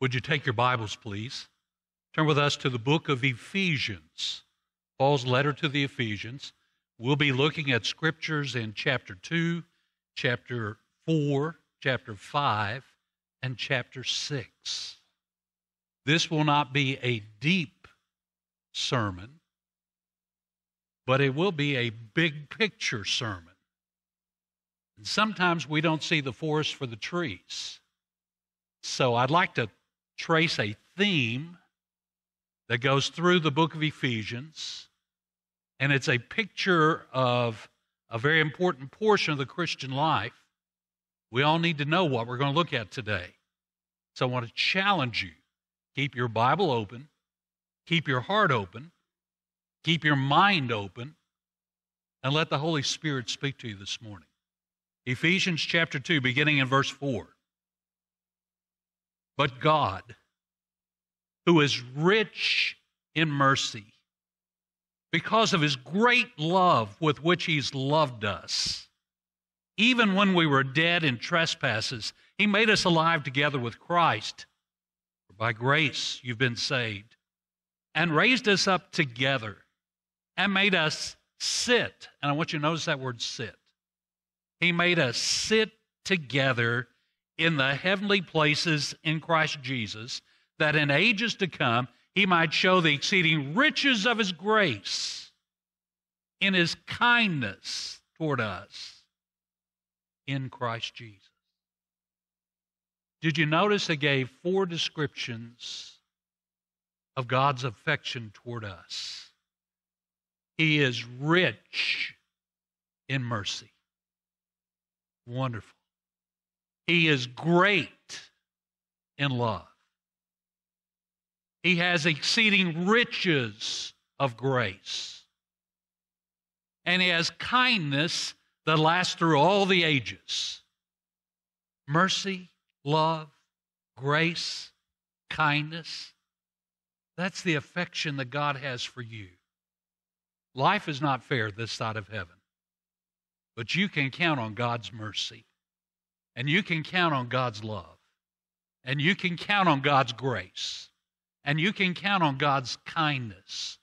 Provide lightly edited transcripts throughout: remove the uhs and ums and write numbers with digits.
Would you take your Bibles, please? Turn with us to the book of Ephesians, Paul's letter to the Ephesians. We'll be looking at scriptures in chapter 2, chapter 4, chapter 5, and chapter 6. This will not be a deep sermon, but it will be a big picture sermon. And sometimes we don't see the forest for the trees. So I'd like to trace a theme that goes through the book of Ephesians, and it's a picture of a very important portion of the Christian life. We all need to know what we're going to look at today. So I want to challenge you. Keep your Bible open. Keep your heart open. Keep your mind open. And let the Holy Spirit speak to you this morning. Ephesians chapter 2, beginning in verse 4. But God, who is rich in mercy, because of his great love with which he's loved us, even when we were dead in trespasses, he made us alive together with Christ. For by grace you've been saved, and raised us up together, and made us sit. And I want you to notice that word sit. He made us sit together in the heavenly places in Christ Jesus, that in ages to come he might show the exceeding riches of his grace in his kindness toward us in Christ Jesus. Did you notice I gave four descriptions of God's affection toward us? He is rich in mercy. Wonderful. He is great in love. He has exceeding riches of grace. And he has kindness that lasts through all the ages. Mercy, love, grace, kindness. That's the affection that God has for you. Life is not fair this side of heaven, but you can count on God's mercy, and you can count on God's love, and you can count on God's grace. And you can count on God's kindness.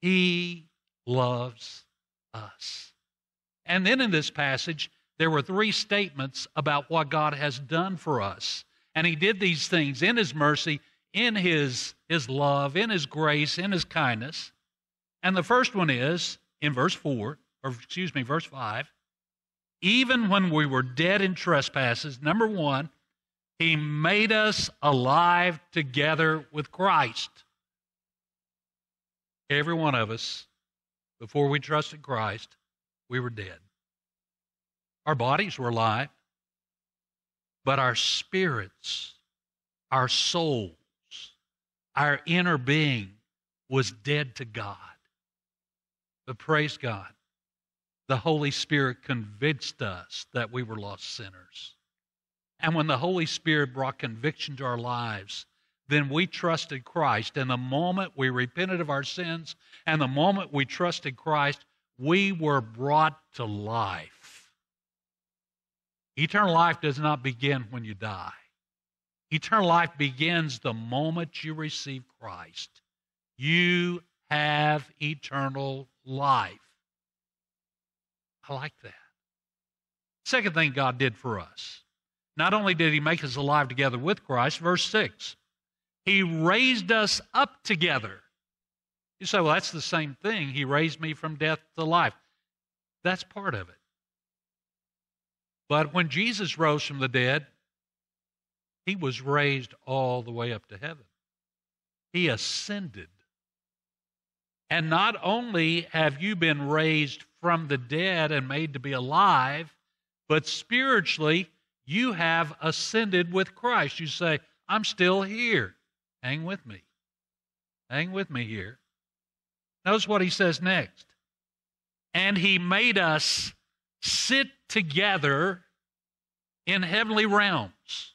He loves us. And then in this passage, there were three statements about what God has done for us. And he did these things in his mercy, in his love, in his grace, in his kindness. And the first one is, in verse 5, even when we were dead in trespasses, number one, he made us alive together with Christ. Every one of us, before we trusted Christ, we were dead. Our bodies were alive, but our spirits, our souls, our inner being was dead to God. But praise God, the Holy Spirit convinced us that we were lost sinners. And when the Holy Spirit brought conviction to our lives, then we trusted Christ. And the moment we repented of our sins, and the moment we trusted Christ, we were brought to life. Eternal life does not begin when you die. Eternal life begins the moment you receive Christ. You have eternal life. I like that. Second thing God did for us. Not only did he make us alive together with Christ, verse 6, he raised us up together. You say, well, that's the same thing. He raised me from death to life. That's part of it. But when Jesus rose from the dead, he was raised all the way up to heaven. He ascended. And not only have you been raised from the dead and made to be alive, but spiritually, you have ascended with Christ. You say, I'm still here. Hang with me. Hang with me here. Notice what he says next. And he made us sit together in heavenly realms,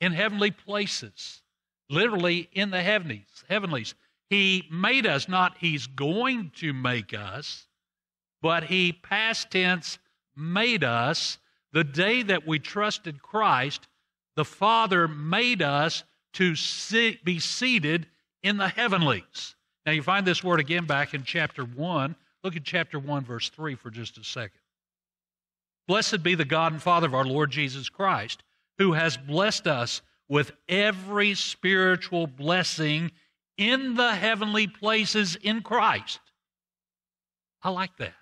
in heavenly places, literally in the heavenlies. He made us, not he's going to make us, but he, past tense, made us. The day that we trusted Christ, the Father made us to be seated in the heavenlies. Now, you find this word again back in chapter 1. Look at chapter 1, verse 3 for just a second. Blessed be the God and Father of our Lord Jesus Christ, who has blessed us with every spiritual blessing in the heavenly places in Christ. I like that.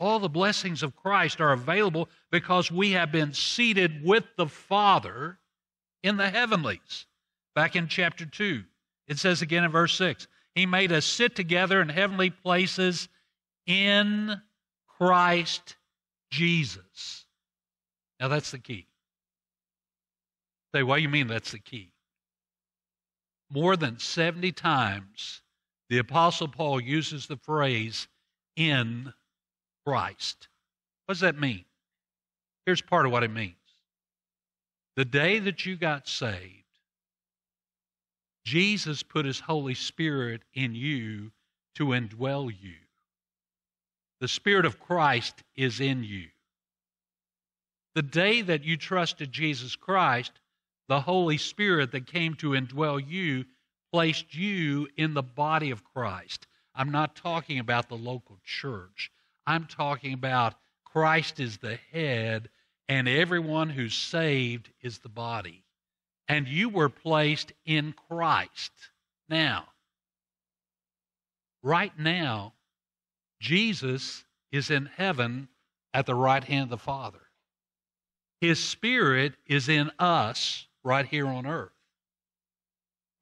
All the blessings of Christ are available because we have been seated with the Father in the heavenlies. Back in chapter 2, it says again in verse 6, He made us sit together in heavenly places in Christ Jesus. Now that's the key. Say, what do you mean that's the key? More than 70 times, the Apostle Paul uses the phrase, in Christ. What does that mean? Here's part of what it means. The day that you got saved, Jesus put His Holy Spirit in you to indwell you. The Spirit of Christ is in you. The day that you trusted Jesus Christ, the Holy Spirit that came to indwell you placed you in the body of Christ. I'm not talking about the local church. I'm talking about Christ is the head, and everyone who's saved is the body. And you were placed in Christ. Now, right now, Jesus is in heaven at the right hand of the Father. His Spirit is in us right here on earth.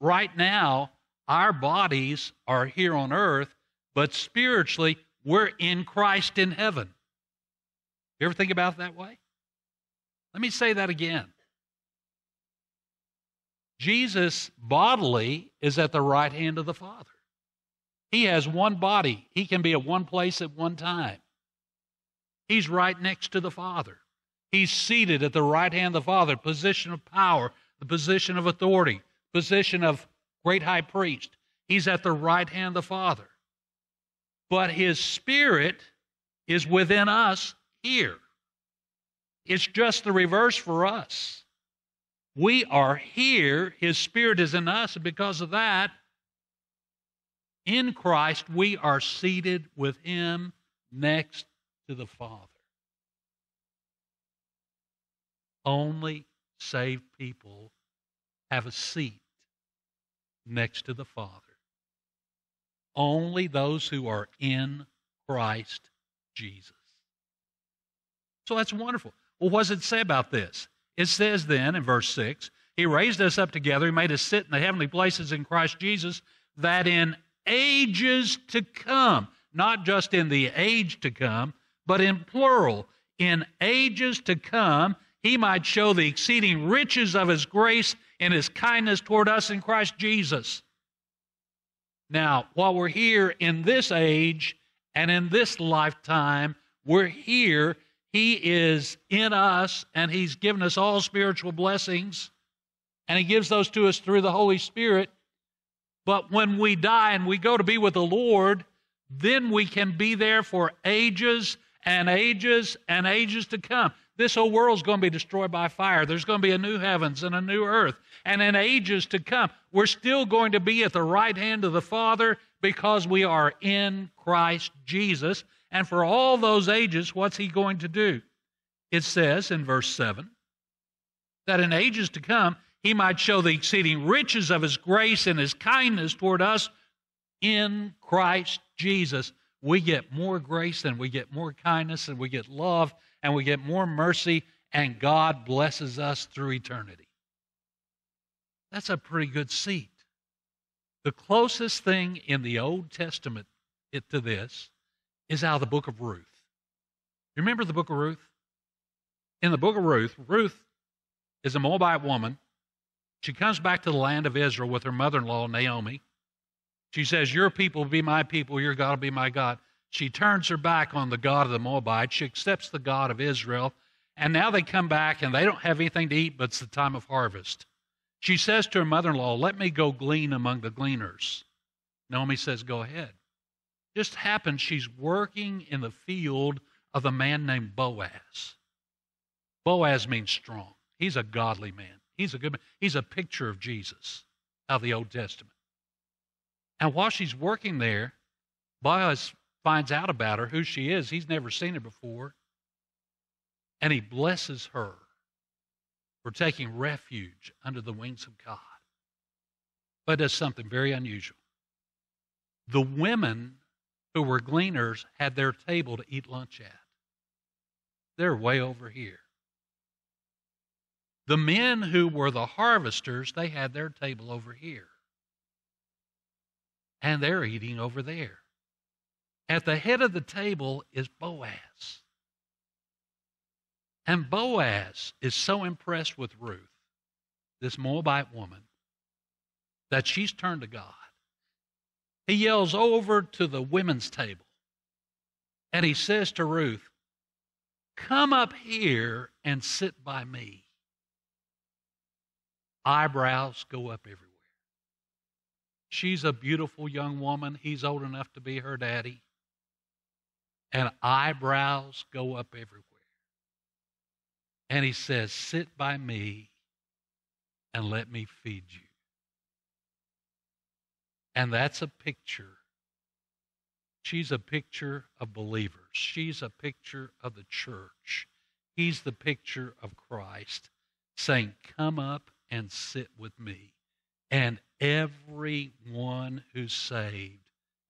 Right now, our bodies are here on earth, but spiritually, we're in Christ in heaven. You ever think about it that way? Let me say that again. Jesus bodily is at the right hand of the Father. He has one body. He can be at one place at one time. He's right next to the Father. He's seated at the right hand of the Father, position of power, the position of authority, position of great high priest. He's at the right hand of the Father. But His Spirit is within us here. It's just the reverse for us. We are here. His Spirit is in us. And because of that, in Christ, we are seated with Him next to the Father. Only saved people have a seat next to the Father. Only those who are in Christ Jesus. So that's wonderful. Well, what does it say about this? It says then in verse 6, He raised us up together, He made us sit in the heavenly places in Christ Jesus, that in ages to come, not just in the age to come, but in plural, in ages to come, He might show the exceeding riches of His grace and His kindness toward us in Christ Jesus. Now, while we're here in this age and in this lifetime, we're here. He is in us, and He's given us all spiritual blessings, and He gives those to us through the Holy Spirit. But when we die and we go to be with the Lord, then we can be there for ages and ages and ages to come. This whole world's going to be destroyed by fire. There's going to be a new heavens and a new earth. And in ages to come, we're still going to be at the right hand of the Father because we are in Christ Jesus. And for all those ages, what's He going to do? It says in verse 7, that in ages to come, He might show the exceeding riches of His grace and His kindness toward us in Christ Jesus. We get more grace and we get more kindness and we get love and we get more mercy, and God blesses us through eternity. That's a pretty good seat. The closest thing in the Old Testament to this is out of the book of Ruth. You remember the book of Ruth? In the book of Ruth, Ruth is a Moabite woman. She comes back to the land of Israel with her mother-in-law, Naomi. She says, your people will be my people, your God will be my God. She turns her back on the God of the Moabites. She accepts the God of Israel. And now they come back and they don't have anything to eat, but it's the time of harvest. She says to her mother-in-law, let me go glean among the gleaners. Naomi says, go ahead. Just happens she's working in the field of a man named Boaz. Boaz means strong. He's a godly man. He's a good man. He's a picture of Jesus out of the Old Testament. And while she's working there, Boaz finds out about her, who she is. He's never seen her before. And he blesses her for taking refuge under the wings of God. But does something very unusual. The women who were gleaners had their table to eat lunch at. They're way over here. The men who were the harvesters, they had their table over here. And they're eating over there. At the head of the table is Boaz. And Boaz is so impressed with Ruth, this Moabite woman, that she's turned to God. He yells over to the women's table, and he says to Ruth, "Come up here and sit by me." Eyebrows go up everywhere. She's a beautiful young woman. He's old enough to be her daddy. And eyebrows go up everywhere. And he says, "Sit by me and let me feed you." And that's a picture. She's a picture of believers. She's a picture of the church. He's the picture of Christ saying, "Come up and sit with me." And everyone who's saved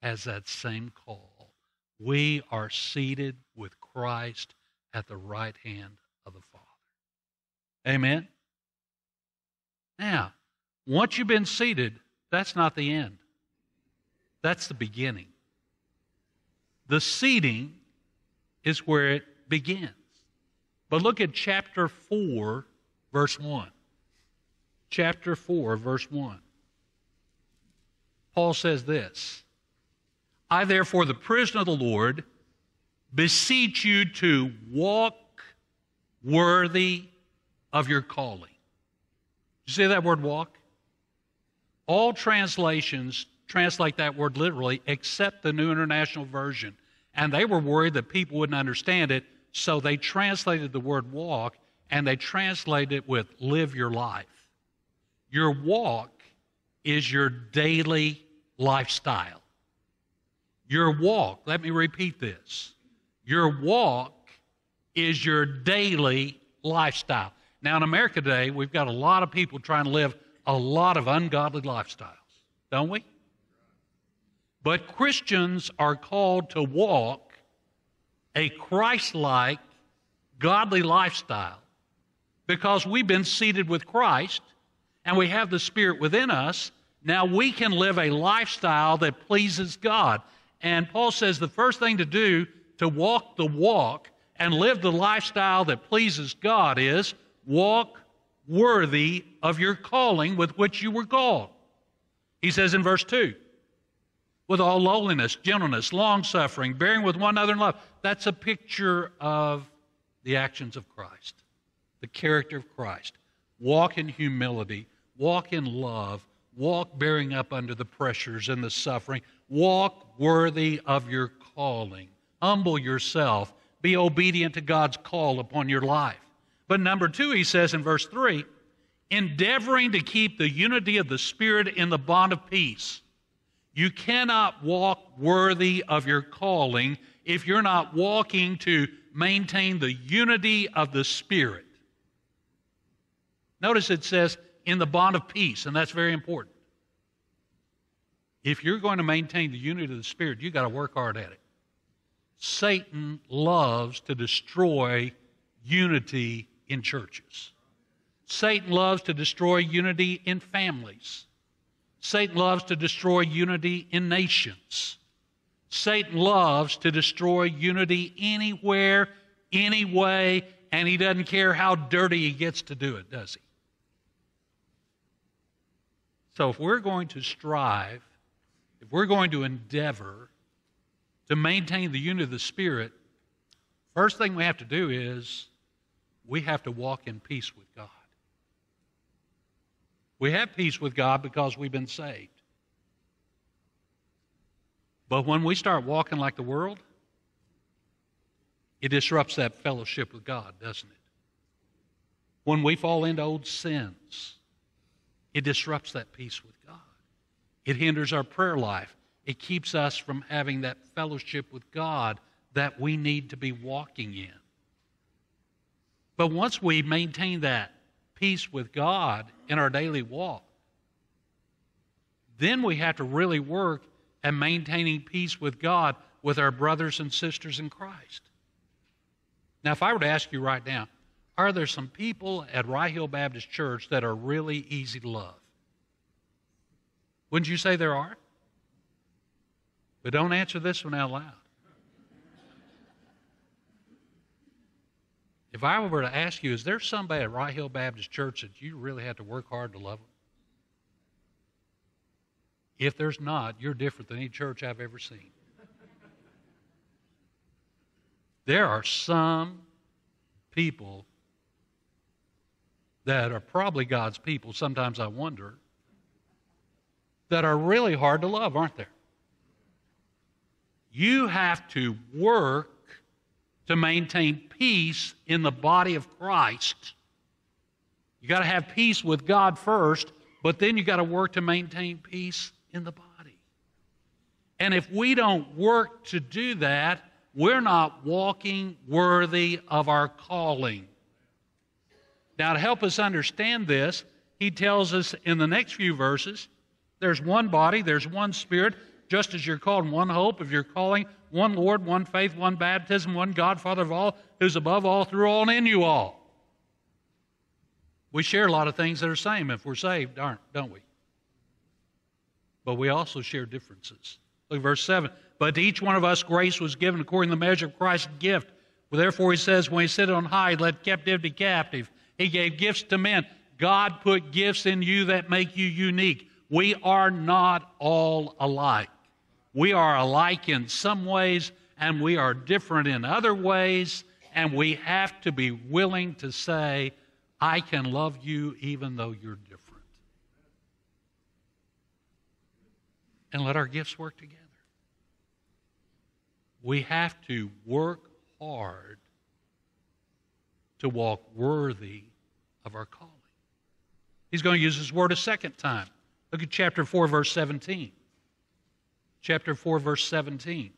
has that same call. We are seated with Christ at the right hand of the Father. Amen? Now, once you've been seated, that's not the end. That's the beginning. The seating is where it begins. But look at chapter 4, verse 1. Chapter 4, verse 1. Paul says this, "I therefore, the prisoner of the Lord, beseech you to walk worthy of your calling." You see that word walk? All translations translate that word literally except the New International Version. And they were worried that people wouldn't understand it, so they translated the word walk, and they translated it with live your life. Your walk is your daily lifestyle. Your walk, let me repeat this. Your walk is your daily lifestyle. Now, in America today, we've got a lot of people trying to live a lot of ungodly lifestyles, don't we? But Christians are called to walk a Christ-like, godly lifestyle because we've been seated with Christ and we have the Spirit within us. Now we can live a lifestyle that pleases God. And Paul says the first thing to do to walk the walk and live the lifestyle that pleases God is walk worthy of your calling with which you were called. He says in verse 2, "With all lowliness, gentleness, long-suffering, bearing with one another in love." That's a picture of the actions of Christ, the character of Christ. Walk in humility, walk in love, walk bearing up under the pressures and the suffering, walk worthy of your calling. Humble yourself, be obedient to God's call upon your life. But number 2, he says in verse 3, endeavoring to keep the unity of the Spirit in the bond of peace. You cannot walk worthy of your calling if you're not walking to maintain the unity of the Spirit. Notice it says, in the bond of peace, and that's very important. If you're going to maintain the unity of the Spirit, you've got to work hard at it. Satan loves to destroy unity in churches. Satan loves to destroy unity in families. Satan loves to destroy unity in nations. Satan loves to destroy unity anywhere, any way, and he doesn't care how dirty he gets to do it, does he? So if we're going to strive, if we're going to endeavor to maintain the unity of the Spirit, first thing we have to do is we have to walk in peace with God. We have peace with God because we've been saved. But when we start walking like the world, it disrupts that fellowship with God, doesn't it? When we fall into old sins, it disrupts that peace with God. It hinders our prayer life. It keeps us from having that fellowship with God that we need to be walking in. But once we maintain that peace with God in our daily walk, then we have to really work at maintaining peace with God with our brothers and sisters in Christ. Now, if I were to ask you right now, are there some people at Rye Hill Baptist Church that are really easy to love? Wouldn't you say there are? But don't answer this one out loud. If I were to ask you, is there somebody at Rye Hill Baptist Church that you really had to work hard to love them? If there's not, you're different than any church I've ever seen. There are some people that are probably God's people, sometimes I wonder, that are really hard to love, aren't there? You have to work to maintain peace in the body of Christ. You got to have peace with God first, but then you got to work to maintain peace in the body. And if we don't work to do that, we're not walking worthy of our calling. Now, to help us understand this, he tells us in the next few verses, there's one body, there's one Spirit, just as you're called in one hope of your calling, one Lord, one faith, one baptism, one God, Father of all, who's above all, through all, and in you all. We share a lot of things that are the same if we're saved, don't we? But we also share differences. Look at verse 7. But to each one of us grace was given according to the measure of Christ's gift. Well, therefore, he says, when he sitteth on high, he led captivity captive. He gave gifts to men. God put gifts in you that make you unique. We are not all alike. We are alike in some ways, and we are different in other ways, and we have to be willing to say, I can love you even though you're different. And let our gifts work together. We have to work hard to walk worthy of our calling. He's going to use this word a second time. Look at chapter 4, verse 17. Chapter 4, verse 17.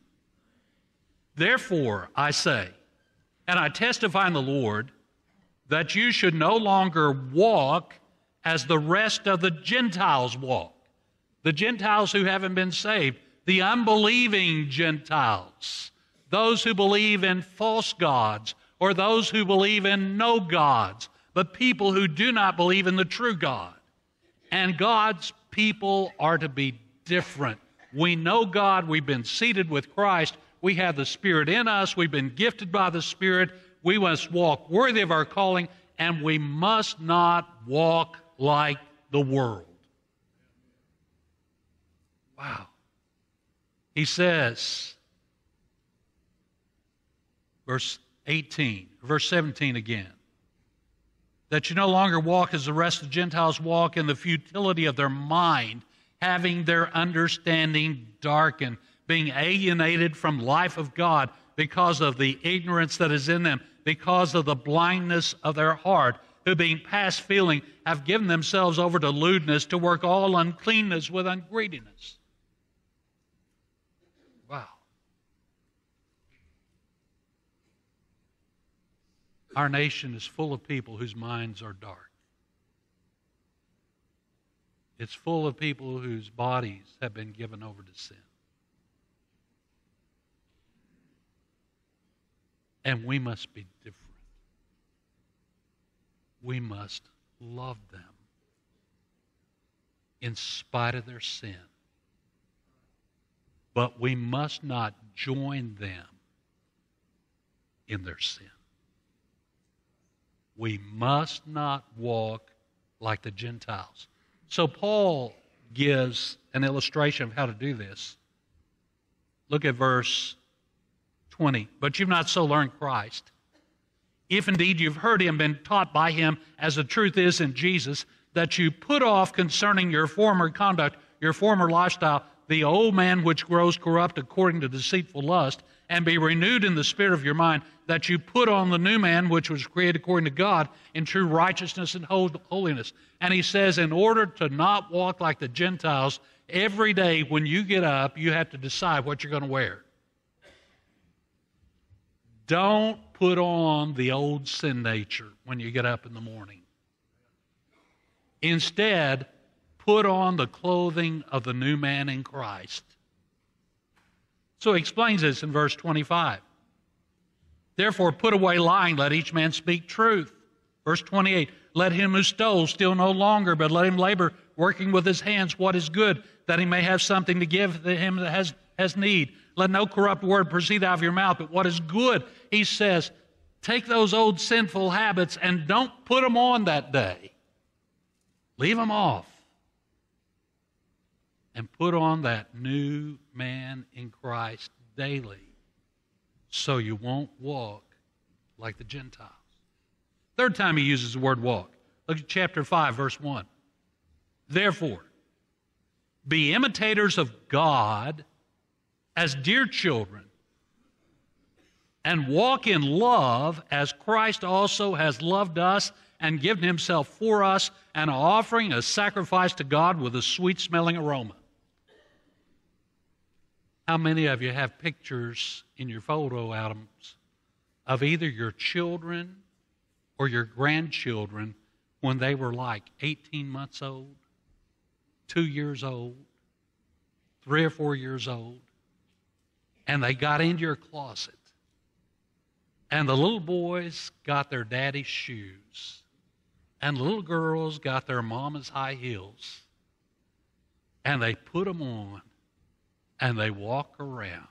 Therefore, I say, and I testify in the Lord, that you should no longer walk as the rest of the Gentiles walk. The Gentiles who haven't been saved, the unbelieving Gentiles, those who believe in false gods, or those who believe in no gods, but people who do not believe in the true God. And God's people are to be different. We know God. We've been seated with Christ. We have the Spirit in us. We've been gifted by the Spirit. We must walk worthy of our calling, and we must not walk like the world. Wow. He says, verse 17 again, that you no longer walk as the rest of the Gentiles walk in the futility of their mind, having their understanding darkened, being alienated from life of God because of the ignorance that is in them, because of the blindness of their heart, who being past feeling have given themselves over to lewdness to work all uncleanness with ungreediness. Wow. Our nation is full of people whose minds are dark. It's full of people whose bodies have been given over to sin. And we must be different. We must love them in spite of their sin. But we must not join them in their sin. We must not walk like the Gentiles. So Paul gives an illustration of how to do this. Look at verse 20. But you've not so learned Christ. If indeed you've heard him, been taught by him, as the truth is in Jesus, that you put off concerning your former conduct, your former lifestyle, the old man which grows corrupt according to deceitful lust, and be renewed in the spirit of your mind, that you put on the new man, which was created according to God, in true righteousness and holiness. And he says, in order to not walk like the Gentiles, every day when you get up, you have to decide what you're going to wear. Don't put on the old sin nature when you get up in the morning. Instead, put on the clothing of the new man in Christ. So he explains this in verse 25. Therefore, put away lying, let each man speak truth. Verse 28, let him who stole steal no longer, but let him labor, working with his hands what is good, that he may have something to give to him that has need. Let no corrupt word proceed out of your mouth, but what is good. He says, take those old sinful habits and don't put them on that day. Leave them off. And put on that new man in Christ daily, so you won't walk like the Gentiles. Third time he uses the word walk. Look at chapter 5, verse 1. Therefore, be imitators of God as dear children, and walk in love as Christ also has loved us and given himself for us, an offering, a sacrifice to God with a sweet-smelling aroma. How many of you have pictures in your photo albums of either your children or your grandchildren when they were like 18 months old, 2 years old, 3 or 4 years old, and they got into your closet, and the little boys got their daddy's shoes, and the little girls got their mama's high heels, and they put them on, and they walk around.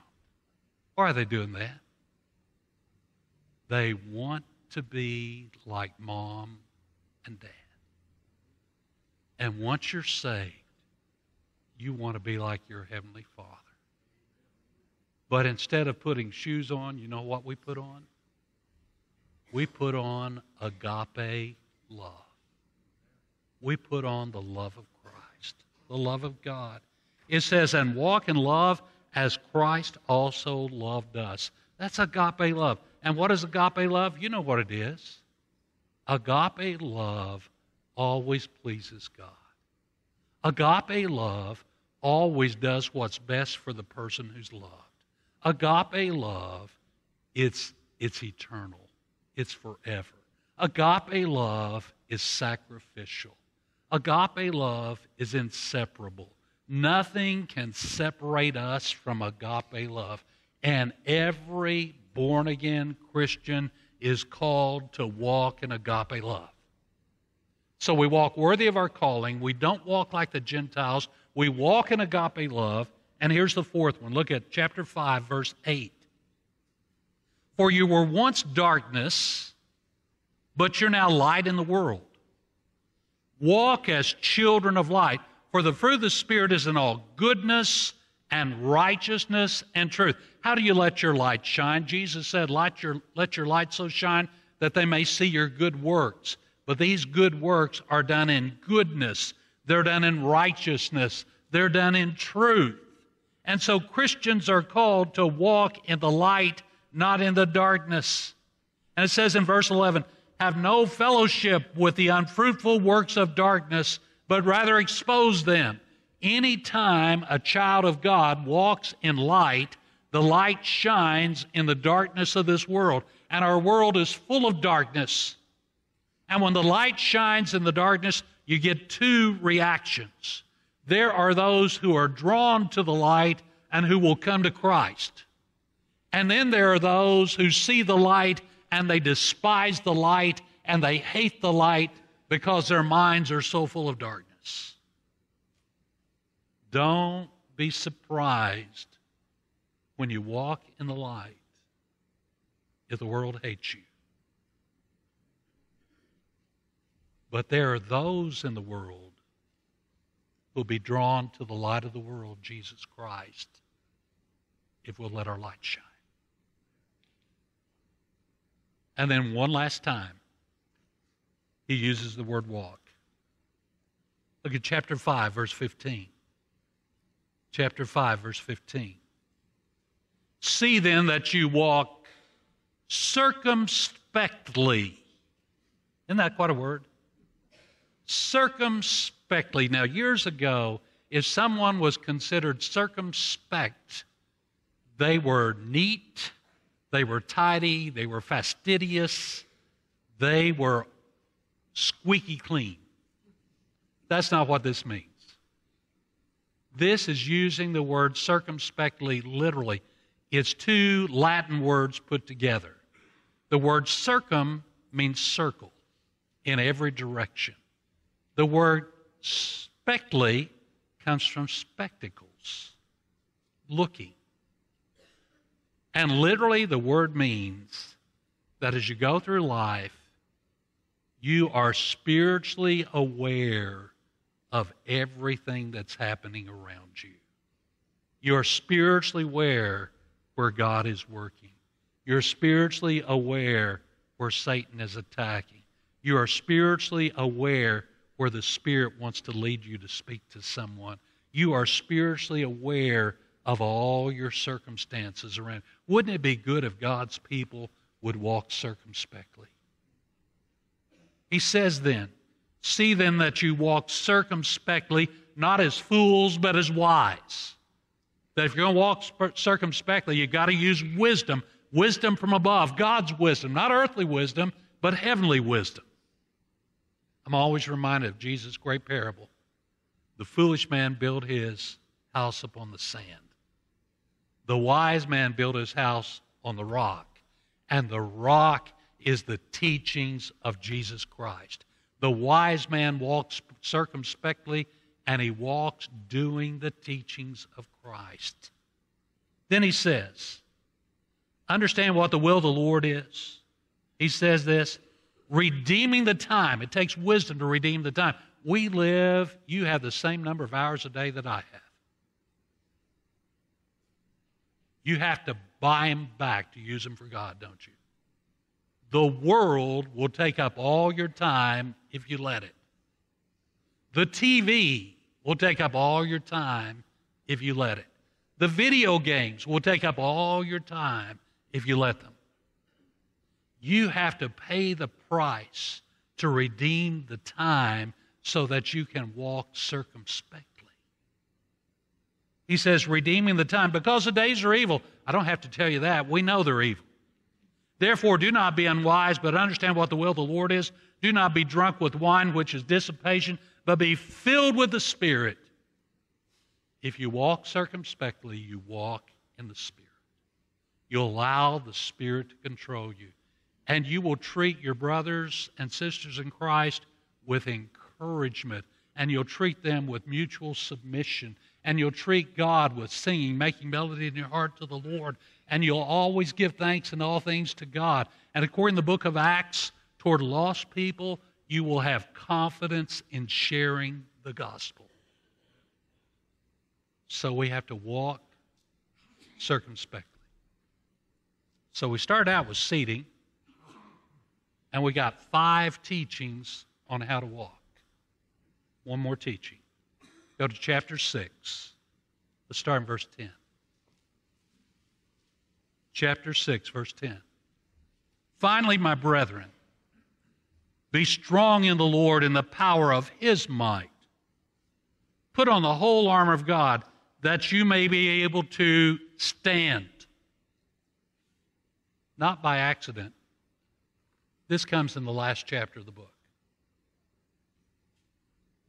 Why are they doing that? They want to be like mom and dad. And once you're saved, you want to be like your Heavenly Father. But instead of putting shoes on, you know what we put on? We put on agape love. We put on the love of Christ, the love of God. It says, and walk in love as Christ also loved us. That's agape love. And what is agape love? You know what it is. Agape love always pleases God. Agape love always does what's best for the person who's loved. Agape love, it's eternal. It's forever. Agape love is sacrificial. Agape love is inseparable. Nothing can separate us from agape love. And every born-again Christian is called to walk in agape love. So we walk worthy of our calling. We don't walk like the Gentiles. We walk in agape love. And here's the fourth one. Look at chapter 5, verse 8. For you were once darkness, but you're now light in the world. Walk as children of light, for the fruit of the Spirit is in all goodness and righteousness and truth. How do you let your light shine? Jesus said, let your light so shine that they may see your good works. But these good works are done in goodness. They're done in righteousness. They're done in truth. And so Christians are called to walk in the light, not in the darkness. And it says in verse 11, have no fellowship with the unfruitful works of darkness, but rather expose them. Anytime a child of God walks in light, the light shines in the darkness of this world. And our world is full of darkness. And when the light shines in the darkness, you get two reactions. There are those who are drawn to the light and who will come to Christ. And then there are those who see the light and they despise the light and they hate the light because their minds are so full of darkness. Don't be surprised when you walk in the light if the world hates you. But there are those in the world who will be drawn to the light of the world, Jesus Christ, if we'll let our light shine. And then one last time, he uses the word walk. Look at chapter 5, verse 15. Chapter 5, verse 15. See then that you walk circumspectly. Isn't that quite a word? Circumspectly. Now, years ago, if someone was considered circumspect, they were neat, they were tidy, they were fastidious, they were squeaky clean. That's not what this means. This is using the word circumspectly literally. It's two Latin words put together. The word circum means circle in every direction. The word spectly comes from spectacles, looking. And literally the word means that as you go through life, you are spiritually aware of everything that's happening around you. You're spiritually aware where God is working. You're spiritually aware where Satan is attacking. You are spiritually aware where the Spirit wants to lead you to speak to someone. You are spiritually aware of all your circumstances around. Wouldn't it be good if God's people would walk circumspectly? He says then, see then that you walk circumspectly, not as fools but as wise. That if you're going to walk circumspectly, you've got to use wisdom, wisdom from above, God's wisdom, not earthly wisdom, but heavenly wisdom. I'm always reminded of Jesus' great parable. The foolish man built his house upon the sand. The wise man built his house on the rock. And the rock is the teachings of Jesus Christ. The wise man walks circumspectly, and he walks doing the teachings of Christ. Then he says, understand what the will of the Lord is. He says this, redeeming the time. It takes wisdom to redeem the time. We live, you have the same number of hours a day that I have. You have to buy them back to use them for God, don't you? The world will take up all your time if you let it. The TV will take up all your time if you let it. The video games will take up all your time if you let them. You have to pay the price to redeem the time so that you can walk circumspectly. He says, redeeming the time, because the days are evil. I don't have to tell you that. We know they're evil. Therefore, do not be unwise, but understand what the will of the Lord is. Do not be drunk with wine, which is dissipation, but be filled with the Spirit. If you walk circumspectly, you walk in the Spirit. You allow the Spirit to control you, and you will treat your brothers and sisters in Christ with encouragement, and you'll treat them with mutual submission, and you'll treat God with singing, making melody in your heart to the Lord, and you'll always give thanks in all things to God. And according to the book of Acts, toward lost people, you will have confidence in sharing the gospel. So we have to walk circumspectly. So we start out with seating, and we got 5 teachings on how to walk. One more teaching. Go to chapter 6. Let's start in verse 10. Chapter 6, verse 10. Finally, my brethren, be strong in the Lord and the power of His might. Put on the whole armor of God that you may be able to stand. Not by accident. This comes in the last chapter of the book.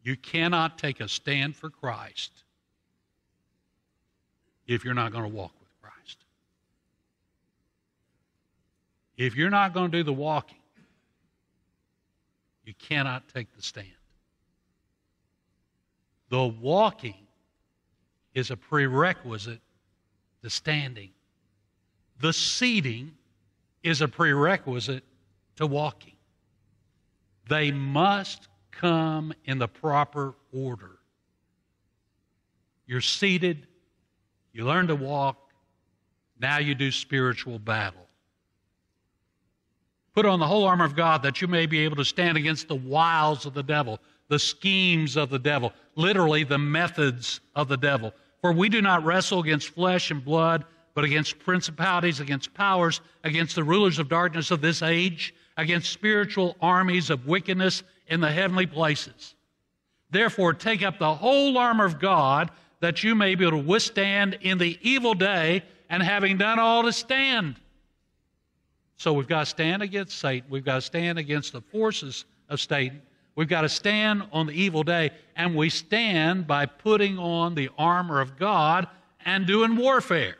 You cannot take a stand for Christ if you're not going to walk with Christ. If you're not going to do the walking, you cannot take the stand. The walking is a prerequisite to standing. The seating is a prerequisite to walking. They must come in the proper order. You're seated, you learn to walk, now you do spiritual battle. Put on the whole armor of God that you may be able to stand against the wiles of the devil, the schemes of the devil, literally the methods of the devil. For we do not wrestle against flesh and blood, but against principalities, against powers, against the rulers of darkness of this age, against spiritual armies of wickedness in the heavenly places. Therefore, take up the whole armor of God, that you may be able to withstand in the evil day, and having done all to stand. So we've got to stand against Satan. We've got to stand against the forces of Satan. We've got to stand on the evil day, and we stand by putting on the armor of God and doing warfare.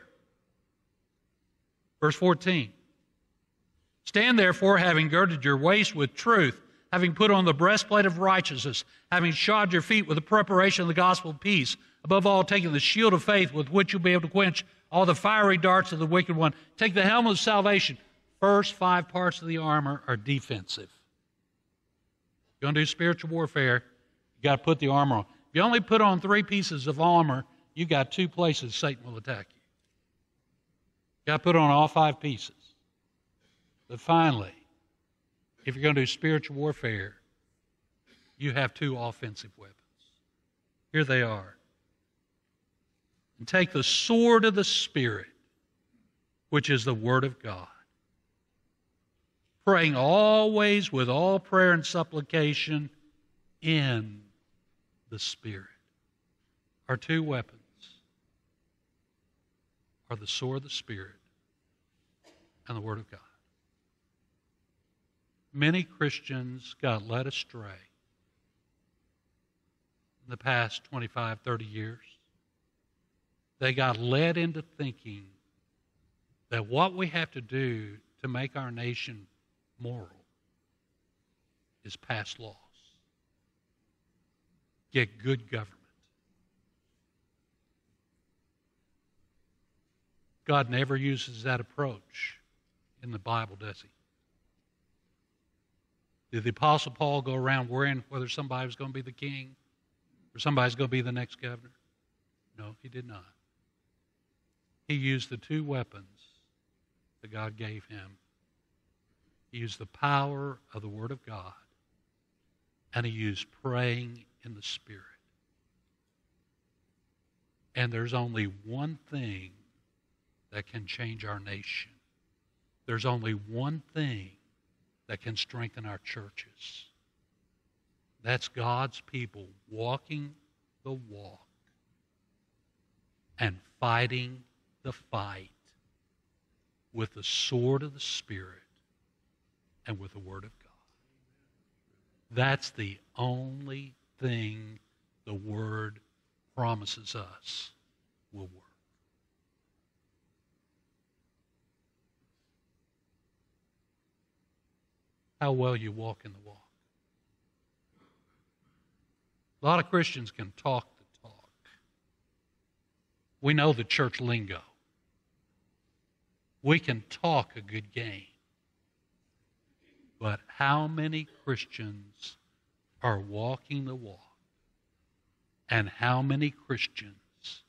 Verse 14, stand therefore, having girded your waist with truth, having put on the breastplate of righteousness, having shod your feet with the preparation of the gospel of peace, above all, taking the shield of faith with which you'll be able to quench all the fiery darts of the wicked one. Take the helmet of salvation. First five parts of the armor are defensive. If you're going to do spiritual warfare, you've got to put the armor on. If you only put on three pieces of armor, you've got two places Satan will attack you. You've got to put on all five pieces. But finally, if you're going to do spiritual warfare, you have two offensive weapons. Here they are. And take the sword of the Spirit, which is the Word of God, praying always with all prayer and supplication in the Spirit. Our two weapons are the sword of the Spirit and the Word of God. Many Christians got led astray in the past 25, 30 years. They got led into thinking that what we have to do to make our nation moral is pass laws, get good government. God never uses that approach in the Bible, does he? Did the Apostle Paul go around worrying whether somebody was going to be the king or somebody's going to be the next governor? No, he did not. He used the two weapons that God gave him. He used the power of the Word of God, and he used praying in the Spirit. And there's only one thing that can change our nation. There's only one thing that can strengthen our churches. That's God's people walking the walk and fighting the fight with the sword of the Spirit and with the Word of God. That's the only thing the Word promises us will work. How well you walk in the walk. A lot of Christians can talk the talk. We know the church lingo. We can talk a good game. But how many Christians are walking the walk? And how many Christians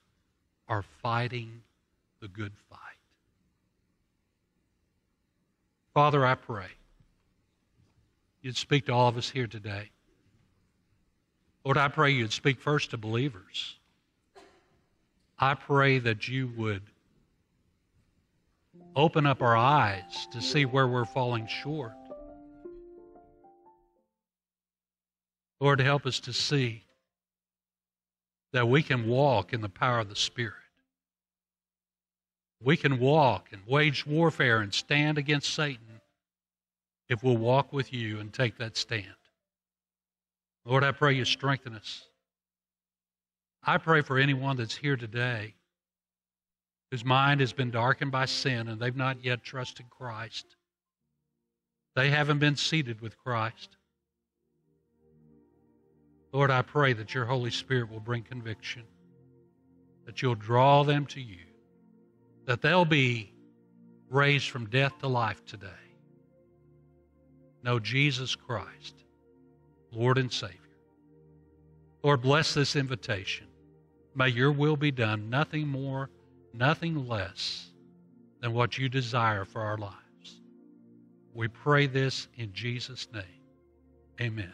are fighting the good fight? Father, I pray you'd speak to all of us here today. Lord, I pray you'd speak first to believers. I pray that you would open up our eyes to see where we're falling short. Lord, help us to see that we can walk in the power of the Spirit. We can walk and wage warfare and stand against Satan if we'll walk with you and take that stand. Lord, I pray you strengthen us. I pray for anyone that's here today whose mind has been darkened by sin and they've not yet trusted Christ. They haven't been seated with Christ. Lord, I pray that your Holy Spirit will bring conviction, that you'll draw them to you, that they'll be raised from death to life today. Know Jesus Christ, Lord and Savior. Lord, bless this invitation. May your will be done, nothing more, nothing less than what you desire for our lives. We pray this in Jesus' name. Amen.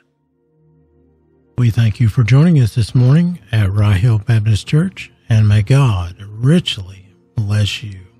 We thank you for joining us this morning at Rye Hill Baptist Church, and may God richly bless you.